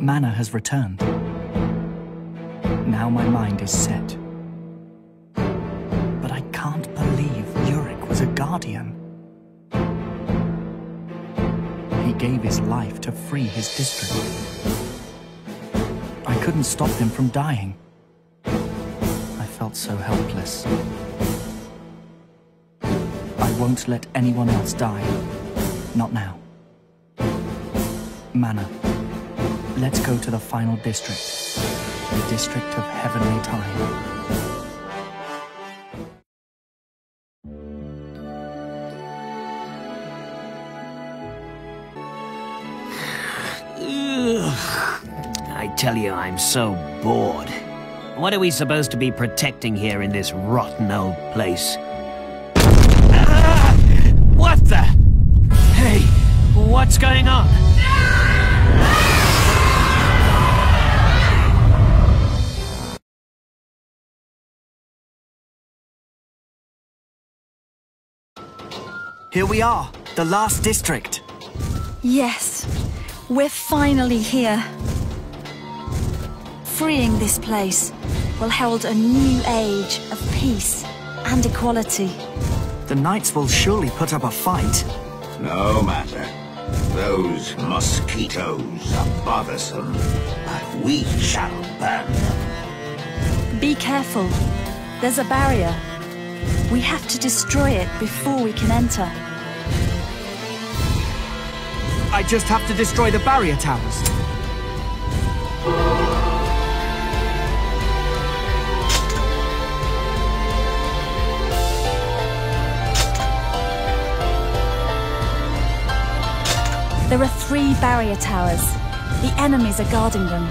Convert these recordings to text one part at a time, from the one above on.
Manah has returned. Now my mind is set. But I can't believe Urick was a guardian. He gave his life to free his district. I couldn't stop him from dying. I felt so helpless. I won't let anyone else die. Not now. Manah, let's go to the final district, the district of heavenly time. I tell you, I'm so bored. What are we supposed to be protecting here in this rotten old place? Ah! What the? Hey, what's going on? Here we are, the last district. Yes, we're finally here. Freeing this place will herald a new age of peace and equality. The knights will surely put up a fight. No matter. Those mosquitoes are bothersome, but we shall burn them. Be careful. There's a barrier. We have to destroy it before we can enter. I just have to destroy the barrier towers. There are 3 barrier towers. The enemies are guarding them.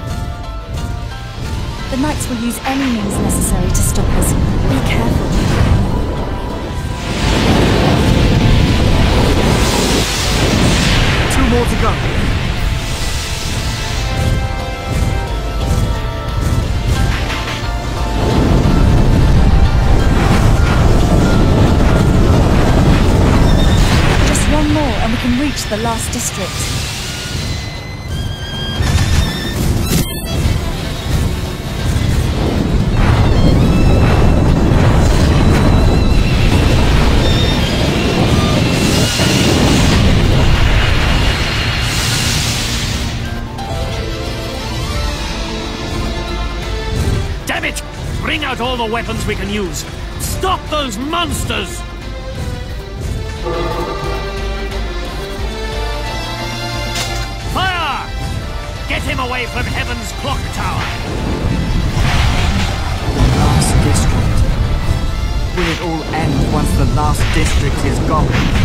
The knights will use any means necessary to stop us. Be careful. More to go. Just 1 more and we can reach the last district. All the weapons we can use. Stop those monsters! Fire! Get him away from Heaven's Clock Tower! The last district. Will it all end once the last district is gone?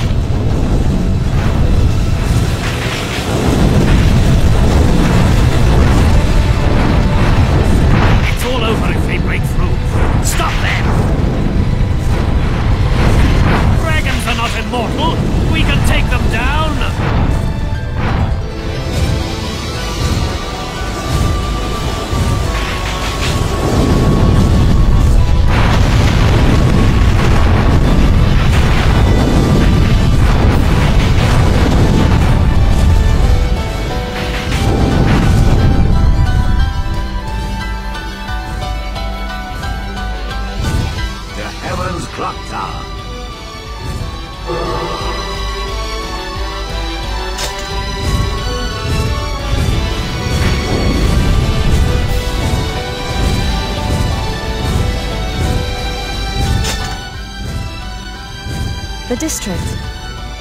The district.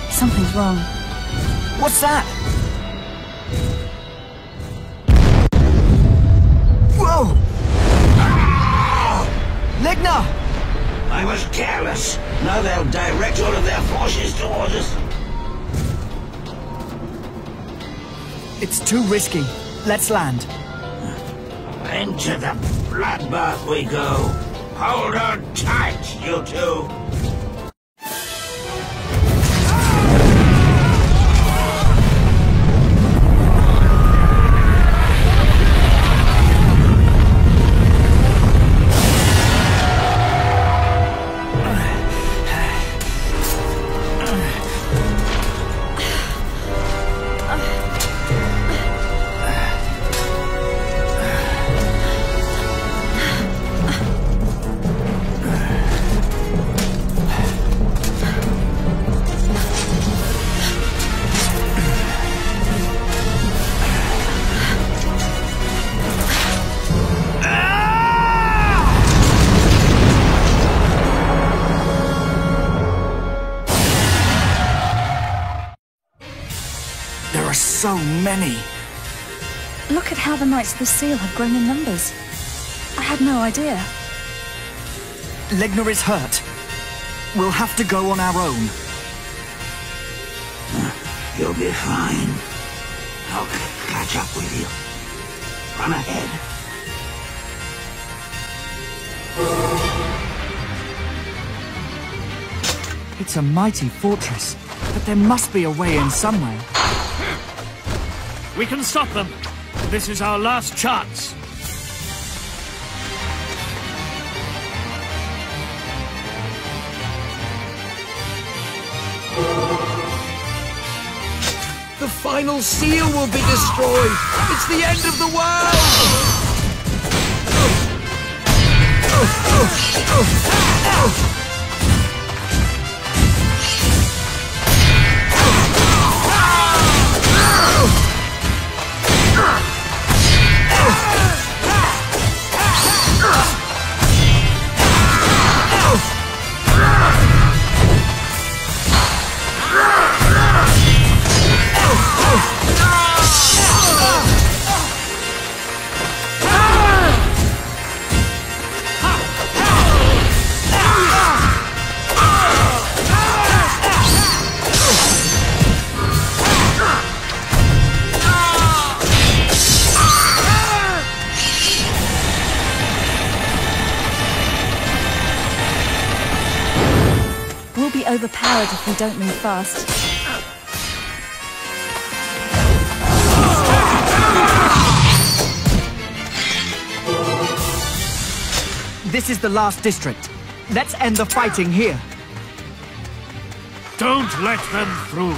Something's wrong. What's that? Whoa! Ah! Legna! I was careless. Now they'll direct all of their forces towards us. It's too risky. Let's land. Into the bloodbath we go. Hold on tight, you two. so many. Look at how the Knights of the Seal have grown in numbers. I had no idea. Legner is hurt. We'll have to go on our own. You'll be fine. I'll catch up with you. Run ahead. It's a mighty fortress, but there must be a way in somewhere. We can stop them. This is our last chance. The final seal will be destroyed! It's the end of the world! We'll be overpowered if we don't move fast. This is the last district. Let's end the fighting here. Don't let them through.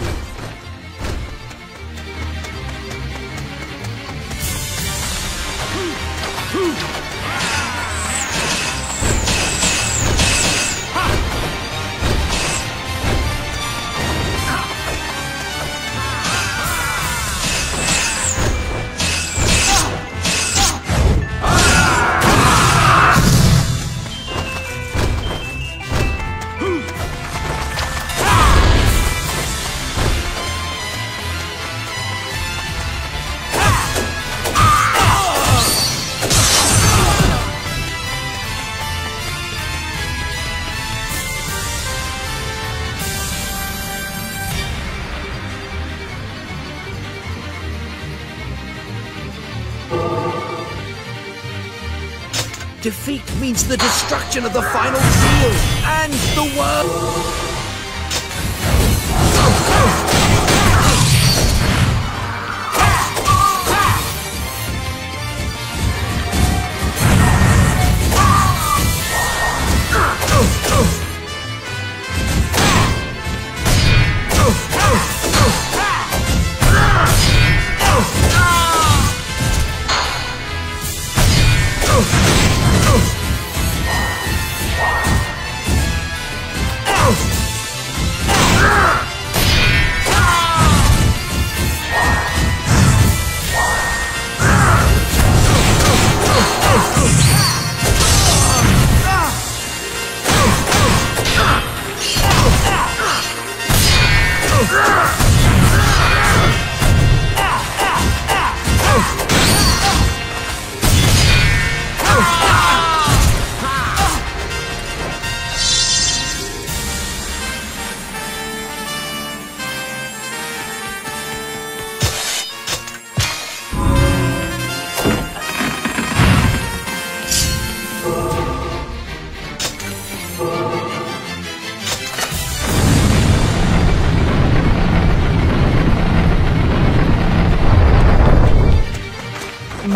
Defeat means the destruction of the final seal and the world.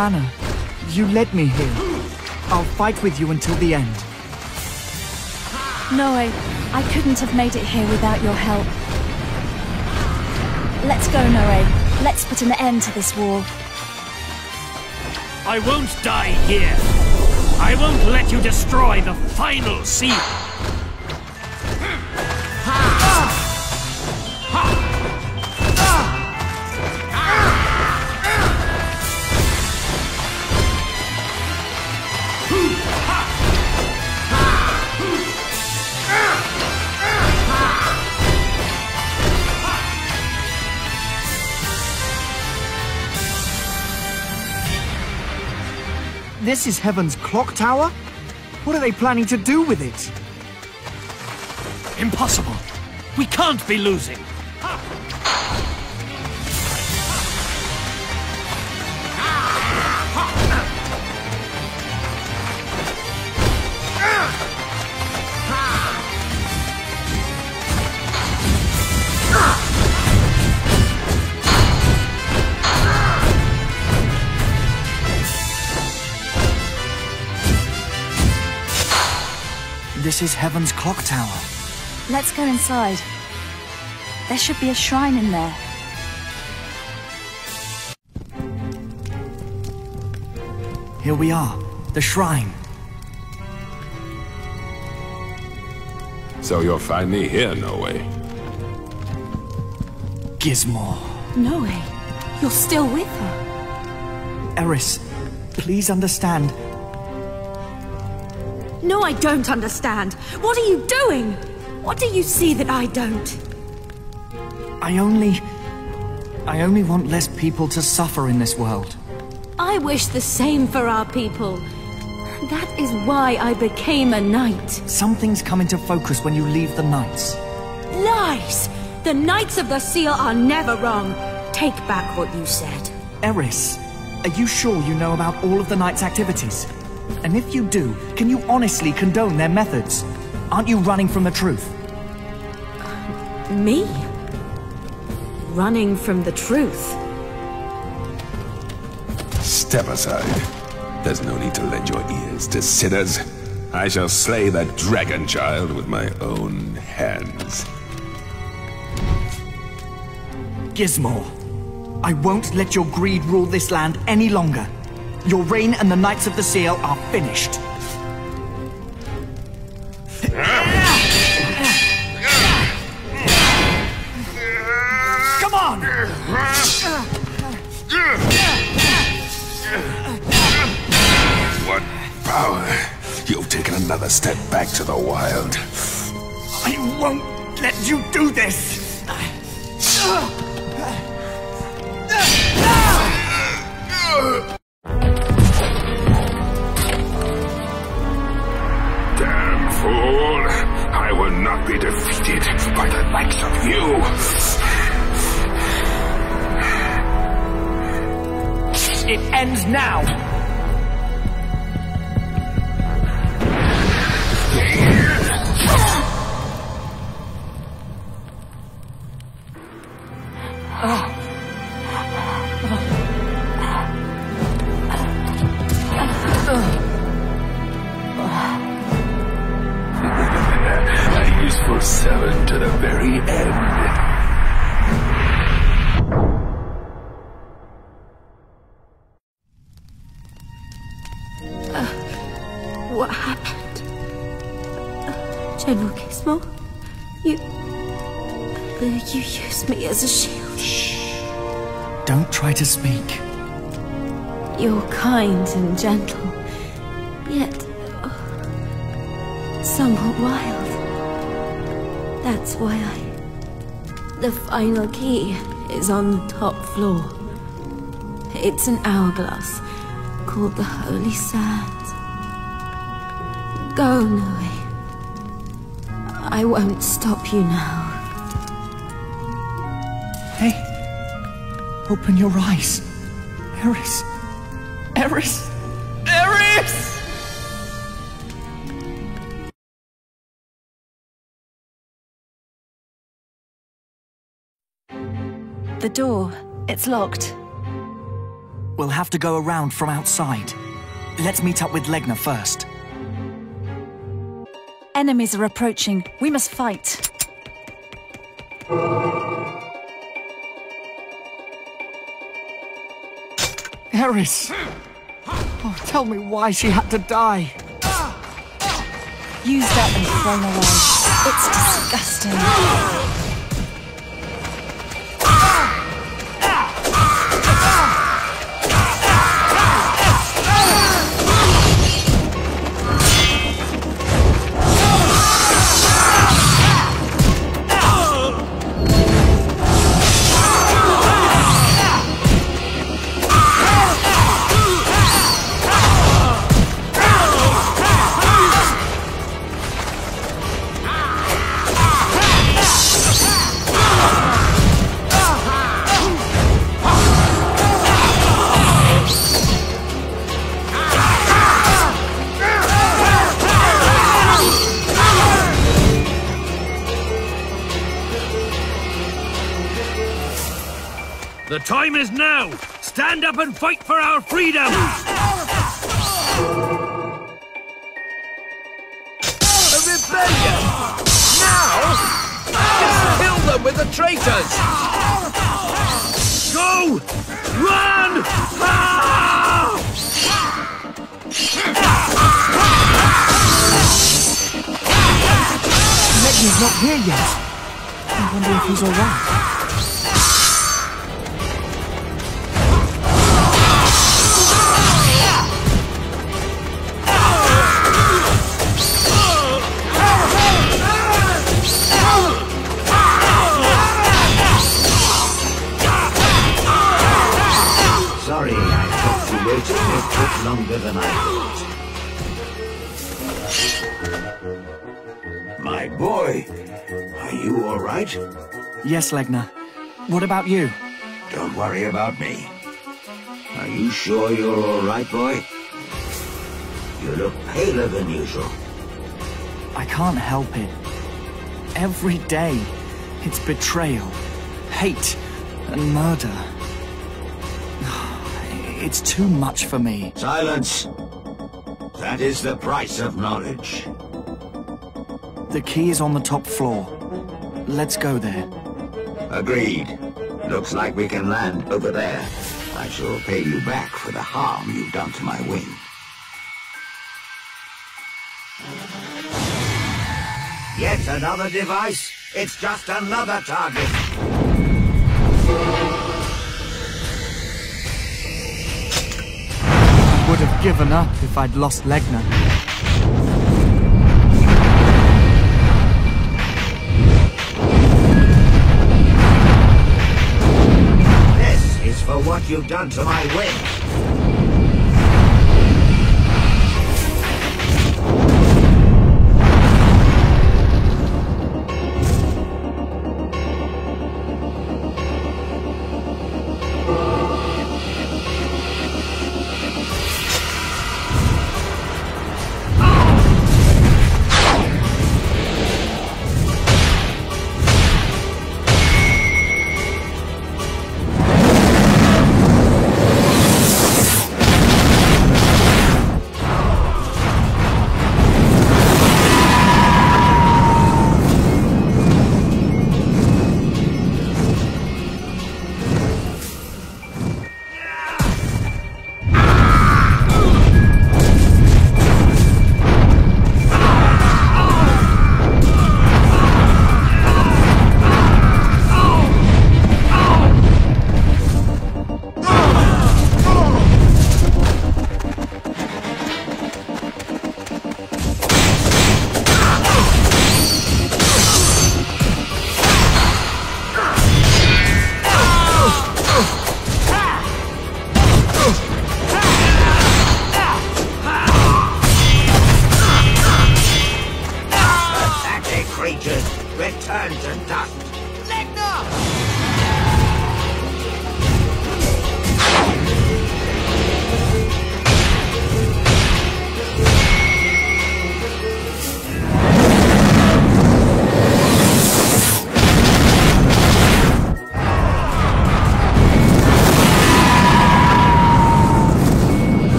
Manah, you led me here. I'll fight with you until the end. Nowe, I couldn't have made it here without your help. Let's go, Nowe. Let's put an end to this war. I won't die here. I won't let you destroy the final seal. This is Heaven's Clock Tower? What are they planning to do with it? Impossible! We can't be losing! This is Heaven's Clock Tower. Let's go inside. There should be a shrine in there. Here we are, the shrine. So you'll find me here, Nowe. Gismor. Nowe, you're still with her. Eris, please understand. No, I don't understand. What are you doing? What do you see that I don't? I only want less people to suffer in this world. I wish the same for our people. That is why I became a knight. Some things come into focus when you leave the Knights. Lies! The Knights of the Seal are never wrong. Take back what you said. Eris, are you sure you know about all of the Knights' activities? And if you do, can you honestly condone their methods? Aren't you running from the truth? Me? Running from the truth? Step aside. There's no need to lend your ears to sinners. I shall slay that dragon child with my own hands. Gismor, I won't let your greed rule this land any longer. Your reign and the Knights of the Seal are finished. Come on! What power! You've taken another step back to the wild. I won't let you do this! I will not be defeated by the likes of you! It ends now! Seven to the very end. What happened? General Gismor? You used me as a shield. Shh. Don't try to speak. You're kind and gentle, yet somewhat wild. That's why The final key is on the top floor. It's an hourglass called the Holy Sands. Go, Nowe. I won't stop you now. Hey, open your eyes. Eris. Eris. Eris! The door, it's locked. We'll have to go around from outside. Let's meet up with Legna first. Enemies are approaching. We must fight. Eris! Oh, tell me why she had to die. Use that and throw her away. It's disgusting. The time is now! Stand up and fight for our freedom! The rebellion! Now? Just kill them with the traitors! Go! Run! Legna's not here yet. I wonder if he's alright. It took longer than I thought. My boy, are you all right? Yes, Legner. What about you? Don't worry about me. Are you sure you're all right, boy? You look paler than usual. I can't help it. Every day, it's betrayal, hate, and murder. It's too much for me. Silence! That is the price of knowledge. The key is on the top floor. Let's go there. Agreed. Looks like we can land over there. I shall pay you back for the harm you've done to my wing. Yet another device? It's just another target. I would have given up if I'd lost Legner. This is for what you've done to my wing.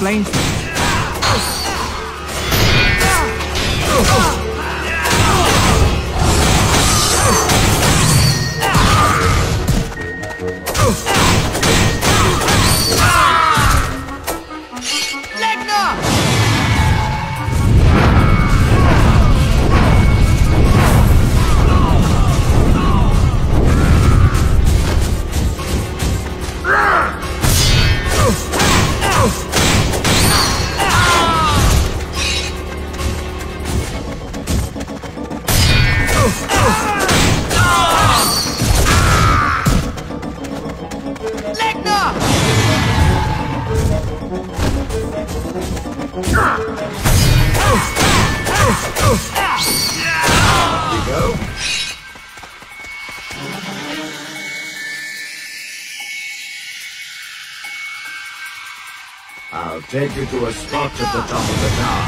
blames me. Take you to a spot at the top of the tower.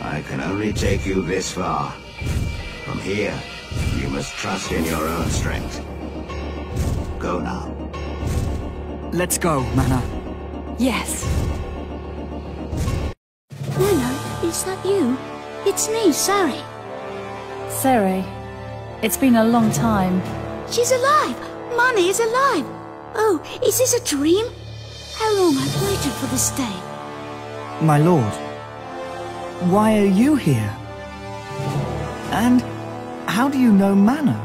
I can only take you this far. From here, you must trust in your own strength. Go now. Let's go, Manah. Yes. Is that you? It's me, Sari. Seere, it's been a long time. She's alive! Manah is alive! Oh, is this a dream? How long I've waited for this day. My lord, why are you here? And how do you know Manah?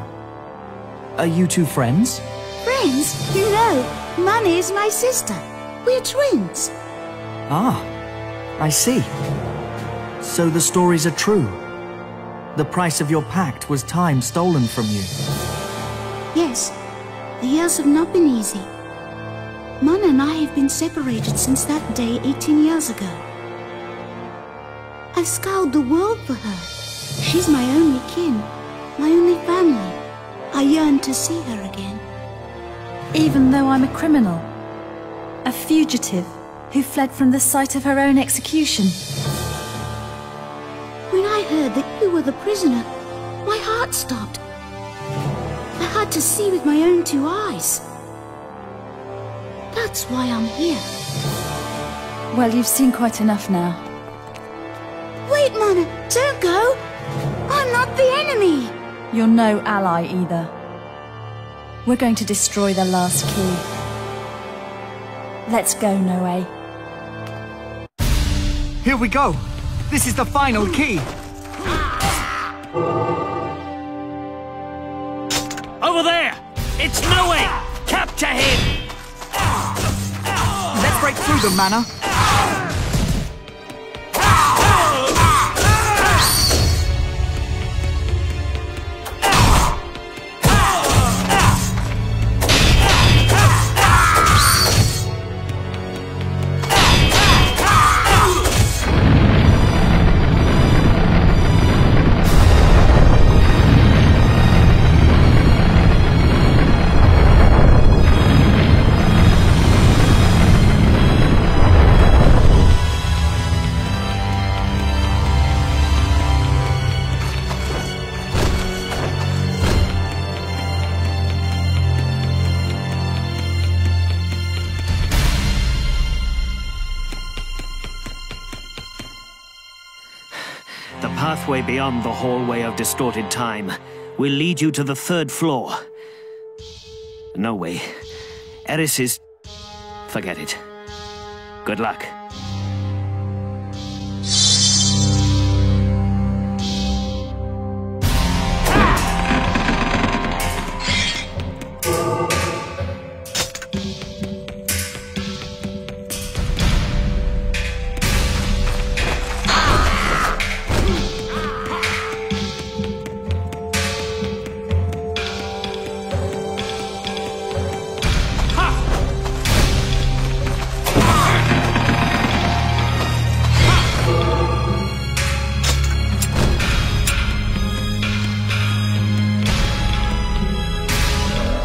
Are you two friends? Friends? No, Manah is my sister. We're twins. Ah, I see. So the stories are true. The price of your pact was time stolen from you. Yes, the years have not been easy. Manah and I have been separated since that day 18 years ago. I've scoured the world for her. She's my only kin, my only family. I yearn to see her again. Even though I'm a criminal, a fugitive who fled from the site of her own execution. When I heard that you were the prisoner, my heart stopped. I had to see with my own two eyes. That's why I'm here. Well, you've seen quite enough now. Wait, Manah, don't go! I'm not the enemy! You're no ally either. We're going to destroy the last key. Let's go, Nowe. Here we go! This is the final key! Over there! It's Nowe! Capture him! Let's break through them, Manah! Way beyond the hallway of distorted time will lead you to the third floor. No way. Eris is... Forget it. Good luck.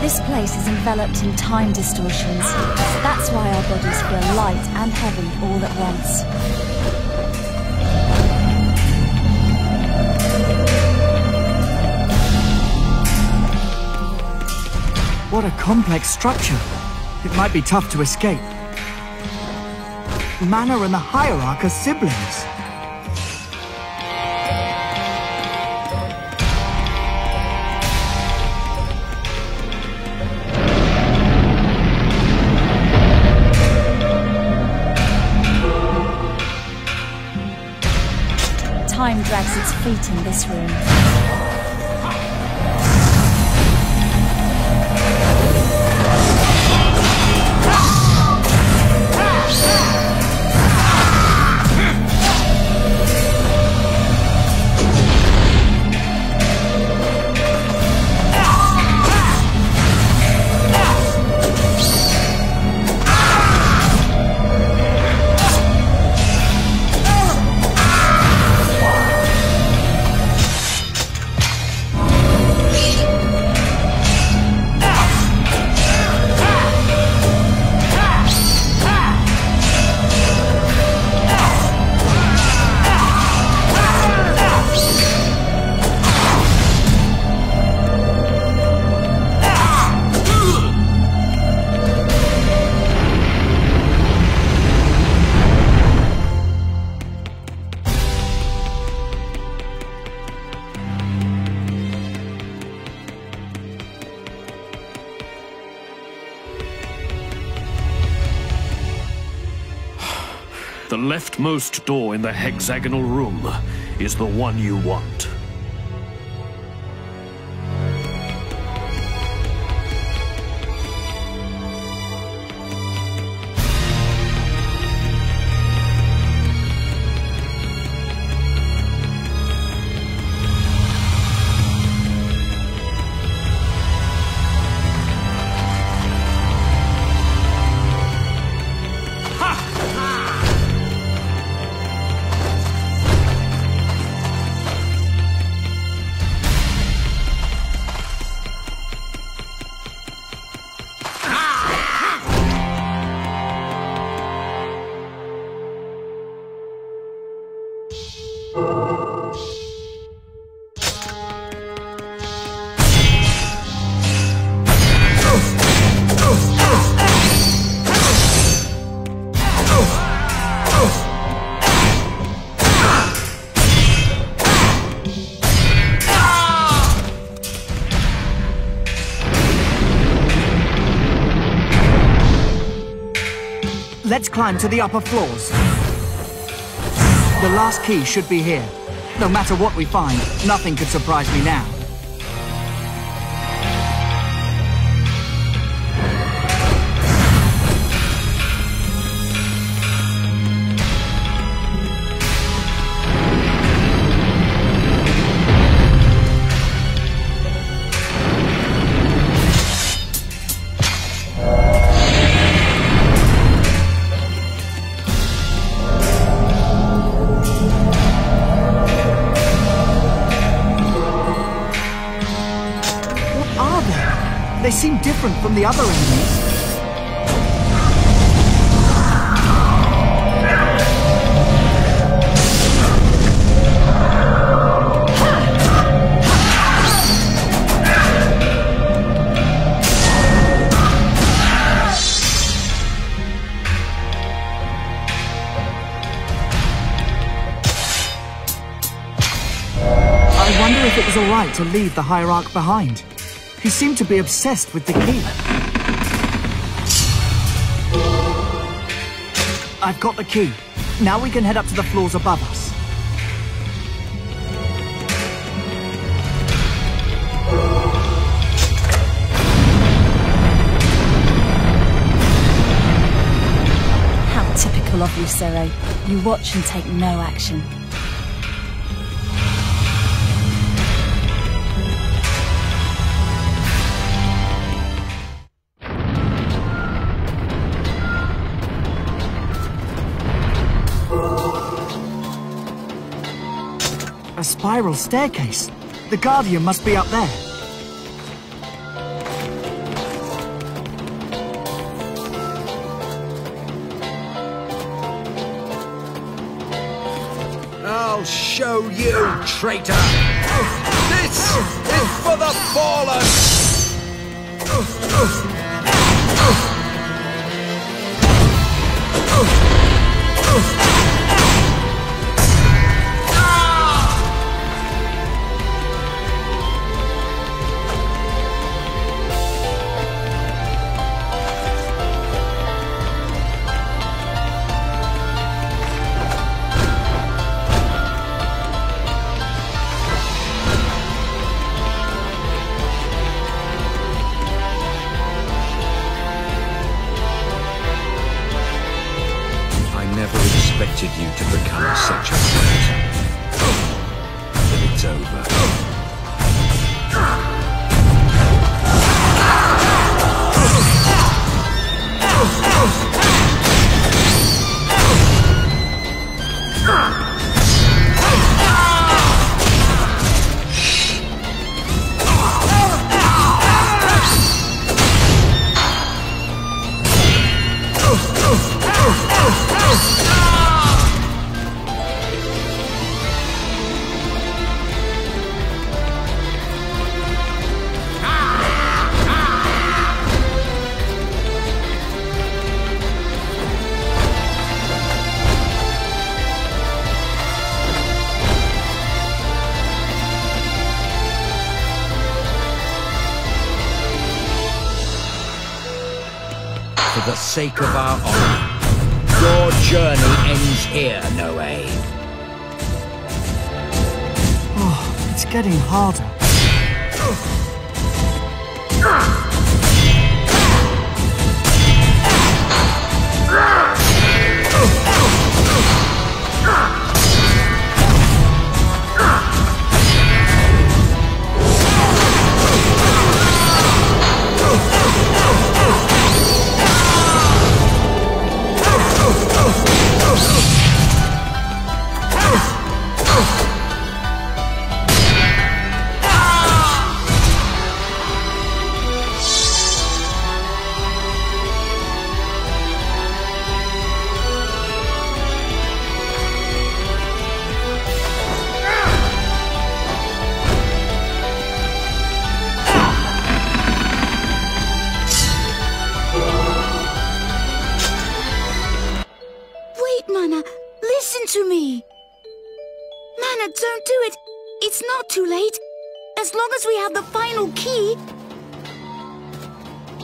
This place is enveloped in time distortions. That's why our bodies feel light and heavy all at once. What a complex structure. It might be tough to escape. Manah and the Hierarch are siblings. Time drags its feet in this room. The leftmost door in the hexagonal room is the one you want. Let's climb to the upper floors. The last key should be here. No matter what we find, nothing could surprise me now. They seem different from the other enemies. I wonder if it was all right to leave the Hierarch behind. He seemed to be obsessed with the key. I've got the key. Now we can head up to the floors above us. How typical of you, Seere. You watch and take no action. A spiral staircase. The Guardian must be up there. show you, traitor! This is for the fallen! For the sake of our honor, your journey ends here, Nowe. Oh, it's getting harder.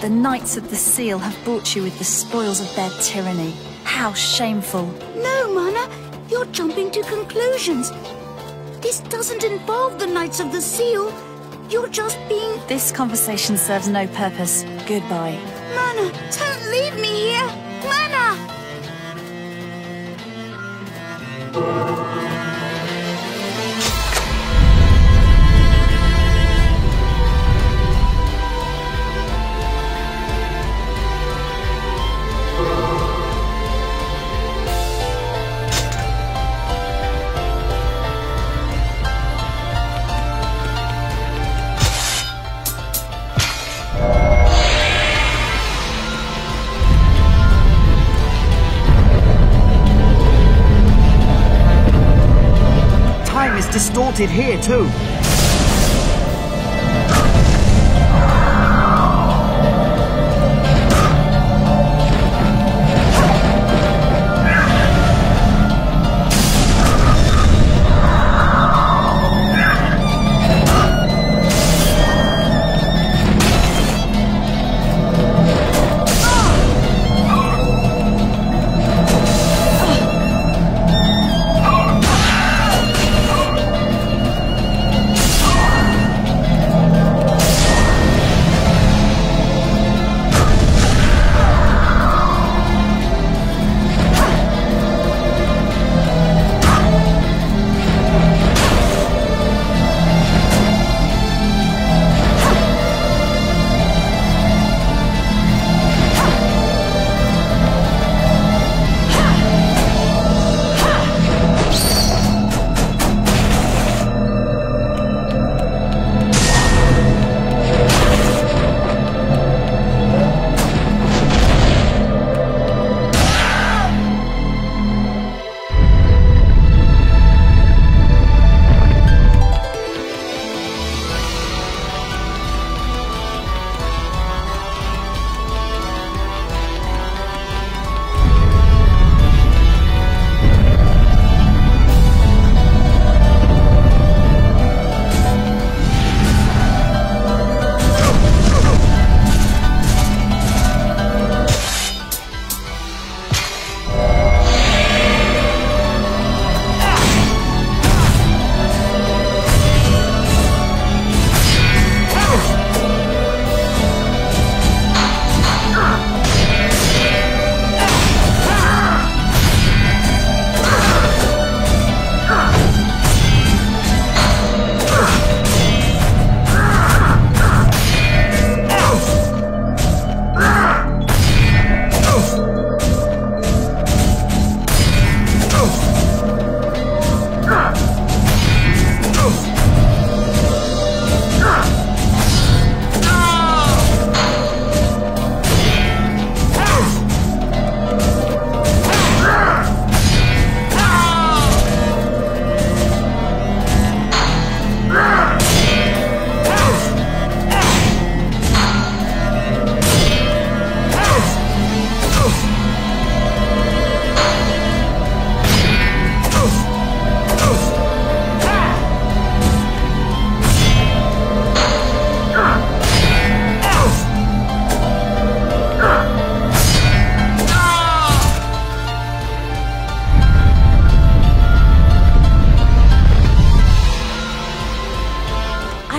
The Knights of the Seal have brought you with the spoils of their tyranny. How shameful. No, Manah, you're jumping to conclusions. This doesn't involve the Knights of the Seal. You're just being... This conversation serves no purpose. Goodbye. Manah, don't leave me here. Manah! Distorted here too. Oh!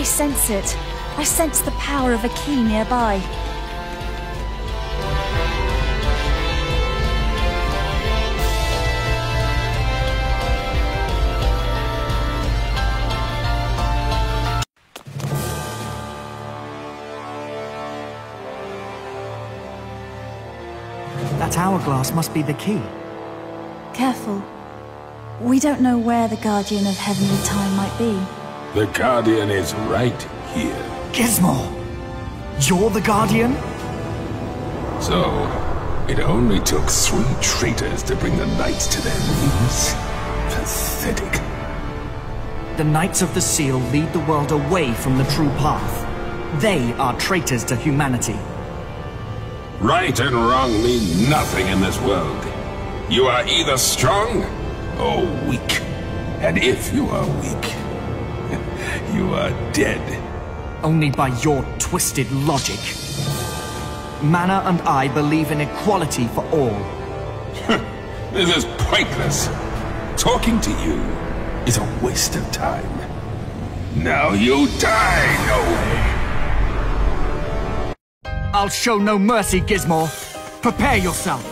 I sense it. I sense the power of a key nearby. That hourglass must be the key. Careful. We don't know where the Guardian of Heavenly Time might be. The Guardian is right here. Gismor! You're the Guardian? So, it only took 3 traitors to bring the Knights to their knees? Pathetic. The Knights of the Seal lead the world away from the true path. They are traitors to humanity. Right and wrong mean nothing in this world. You are either strong or weak. And if you are weak, you are dead. Only by your twisted logic. Manah and I believe in equality for all. This is pointless. Talking to you is a waste of time. Now you die, Nowe! I'll show no mercy, Gismor. Prepare yourself.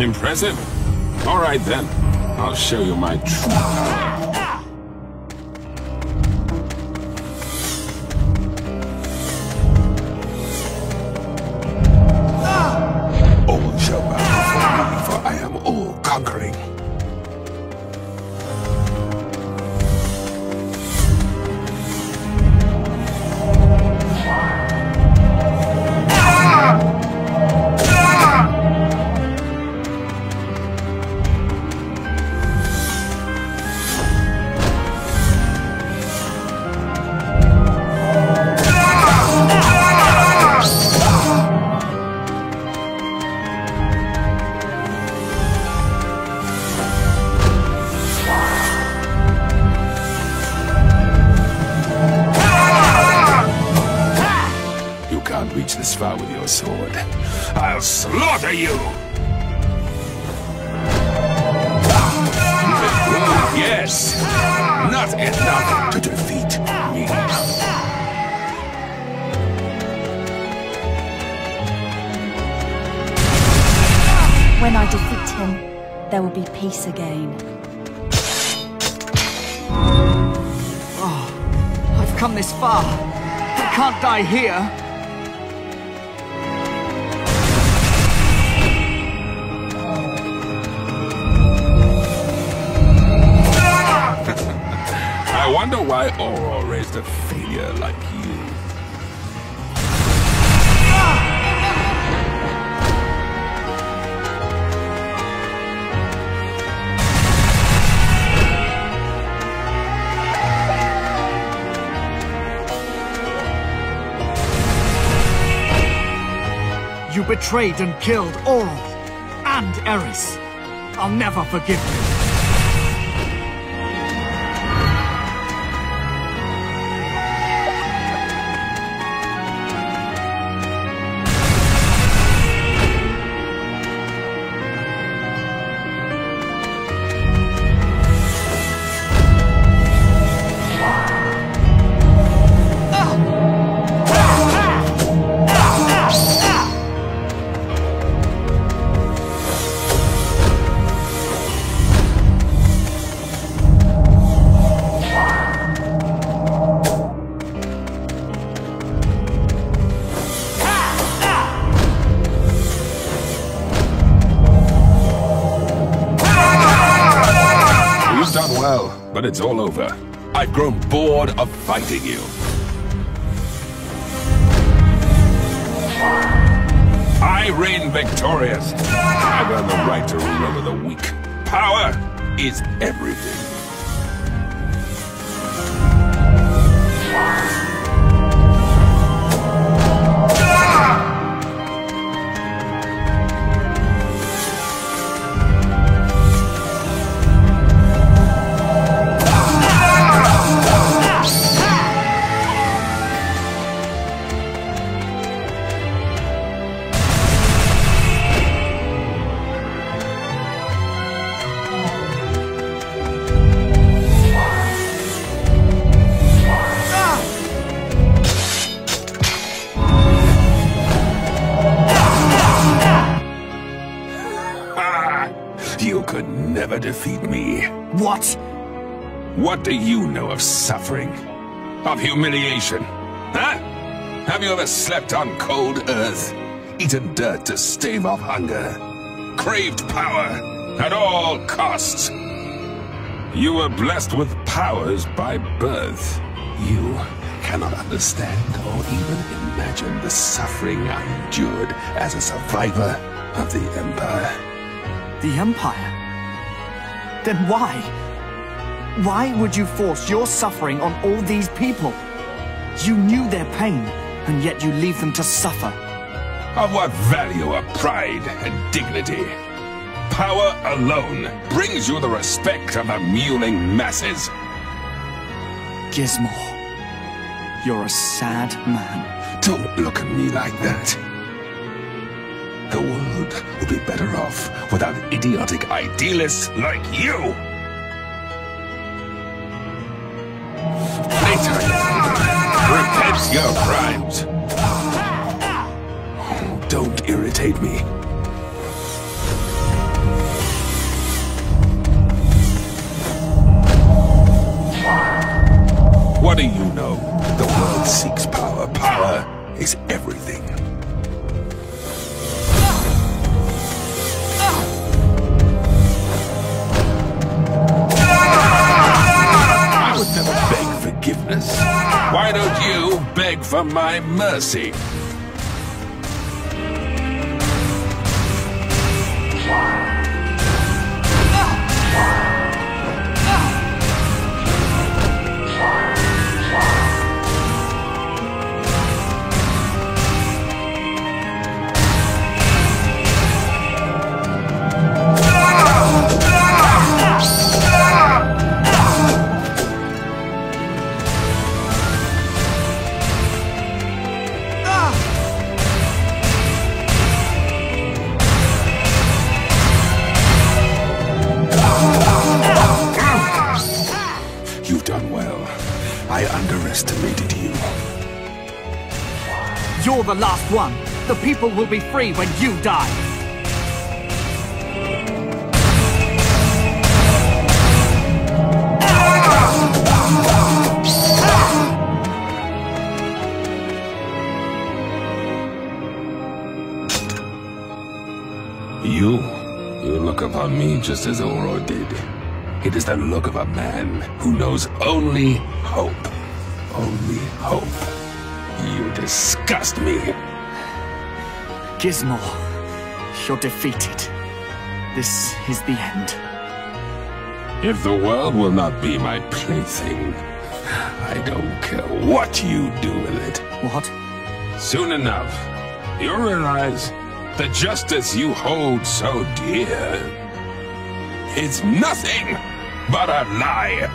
Impressive? All right then, I'll show you my true... Here. I wonder why Auroth raised a failure like you. You betrayed and killed Auroth and Eris. I'll never forgive you. But it's all over. I've grown bored of fighting you. I reign victorious. I've earned the right to rule over the weak. Power is everything. What do you know of suffering? Of humiliation? Huh? Have you ever slept on cold earth? Eaten dirt to stave off hunger? Craved power at all costs? You were blessed with powers by birth. You cannot understand or even imagine the suffering I endured as a survivor of the Empire. The Empire? Then why? Why would you force your suffering on all these people? You knew their pain, and yet you leave them to suffer. Of what value are pride and dignity? Power alone brings you the respect of the mewling masses. Gismor, you're a sad man. Don't look at me like that. The world would be better off without idiotic idealists like you. Later, repent your crimes. Oh, don't irritate me. What do you know? The world seeks power. Power is everything. I would never beg forgiveness. Why don't you beg for my mercy? The last one. The people will be free when you die. You look upon me just as Auroth did. It is the look of a man who knows only hope. Only hope. You disgust me! Gismor, you're defeated. This is the end. If the world will not be my plaything, I don't care what you do with it. What? Soon enough, you'll realize the justice you hold so dear is nothing but a lie.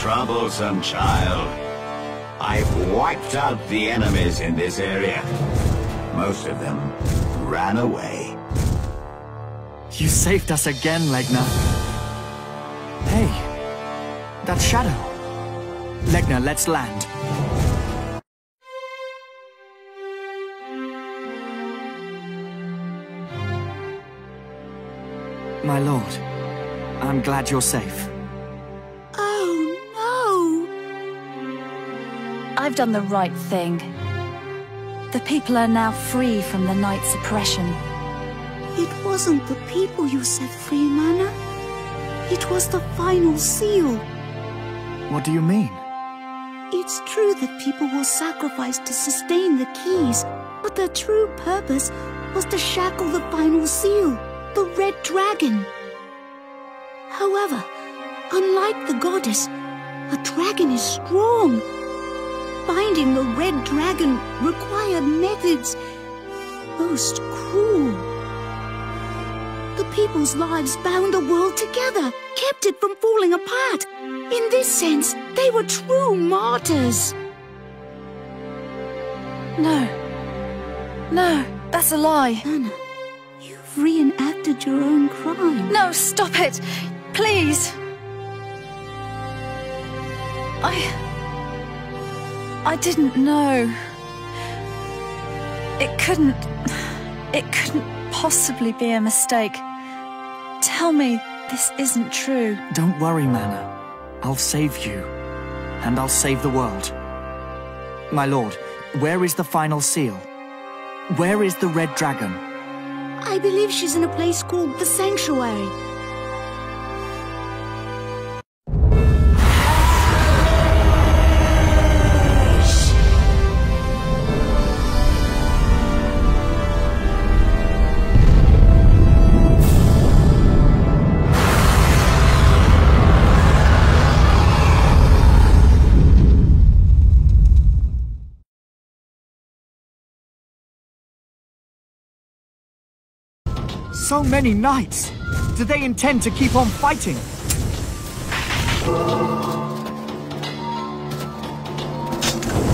Troublesome child. I've wiped out the enemies in this area. Most of them ran away. You saved us again, Legna. Hey, that shadow. Legna, let's land. My lord, I'm I'm glad you're safe. Oh, no! I've done the right thing. The people are now free from the Knight's oppression. It wasn't the people you set free, Manah. It was the final seal. What do you mean? It's true that people were sacrificed to sustain the keys, but their true purpose was to shackle the final seal, the Red Dragon. However, unlike the goddess, a dragon is strong. Finding the Red Dragon required methods most cruel. The people's lives bound the world together, kept it from falling apart. In this sense, they were true martyrs. No, that's a lie. Manah, you've reenacted your own crime. No, stop it, please. I didn't know. It couldn't possibly be a mistake. Tell me this isn't true. Don't worry, Manah. I'll save you, and I'll save the world. My lord, where is the final seal? Where is the Red Dragon? I believe she's in a place called the Sanctuary. So many knights! Do they intend to keep on fighting?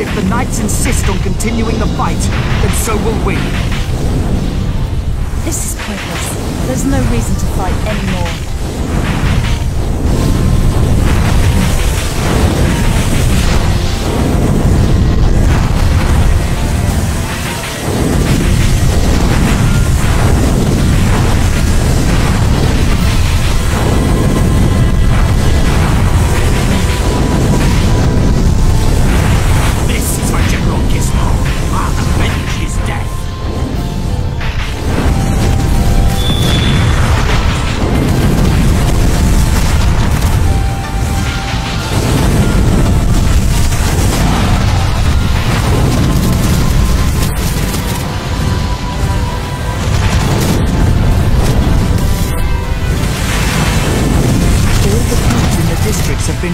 If the knights insist on continuing the fight, then so will we. This is pointless. There's no reason to fight anymore.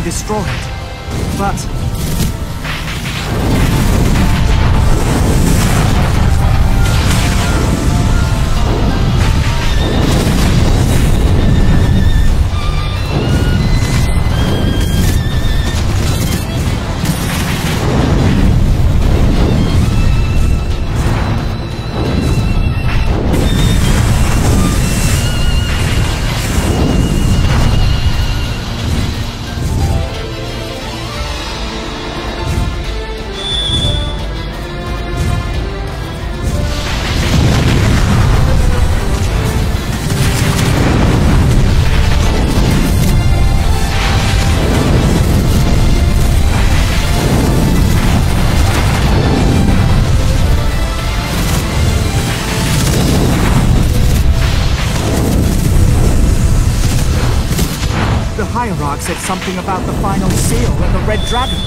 Destroyed, but Urick said something about the final seal and the Red Dragon.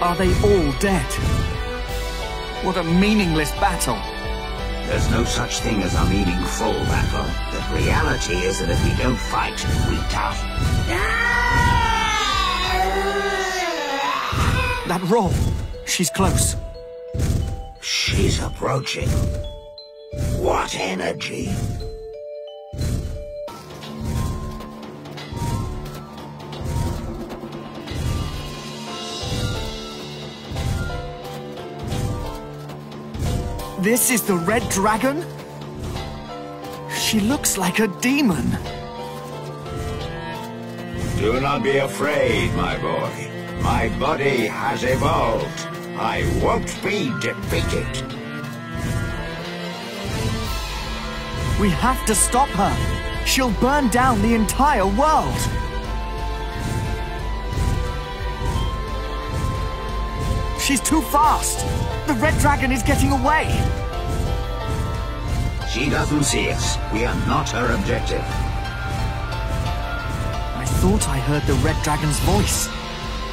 Are they all dead? What a meaningless battle. There's no such thing as a meaningful battle. The reality is that if we don't fight, we die. That roll. She's close. She's approaching. What energy! This is the red dragon? She looks like a demon. Do not be afraid, my boy. My body has evolved. I won't be defeated. We have to stop her. She'll burn down the entire world. She's too fast. The red dragon is getting away. She doesn't see us. We are not her objective. I thought I heard the red dragon's voice,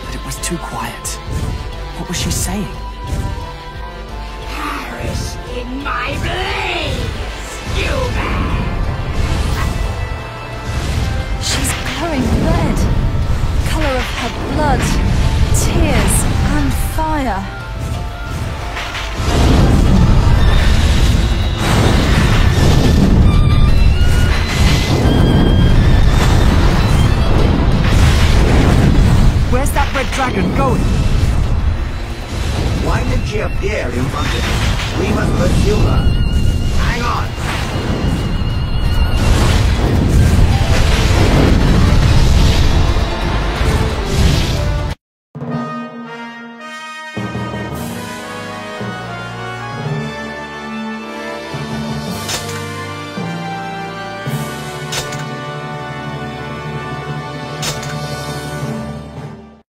but it was too quiet. What was she saying? Paris in my blades, you man! She's glowing red. Color of her blood, tears, and fire. Where's that red dragon going? Why did she appear in front of me? We must pursue her. Hang on!